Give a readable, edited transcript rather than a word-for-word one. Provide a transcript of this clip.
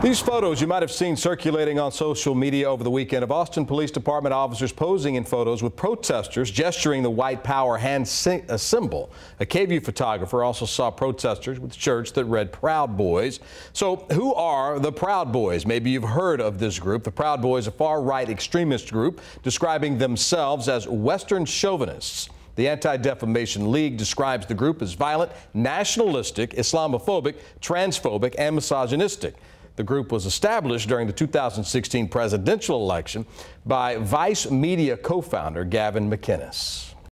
These photos you might have seen circulating on social media over the weekend of Austin Police Department officers posing in photos with protesters gesturing the white power hand symbol. A KVUE photographer also saw protesters with shirts that read Proud Boys. So who are the Proud Boys? Maybe you've heard of this group. The Proud Boys, a far-right extremist group describing themselves as Western chauvinists. The Anti-Defamation League describes the group as violent, nationalistic, Islamophobic, transphobic, and misogynistic. The group was established during the 2016 presidential election by Vice Media co-founder Gavin McInnes.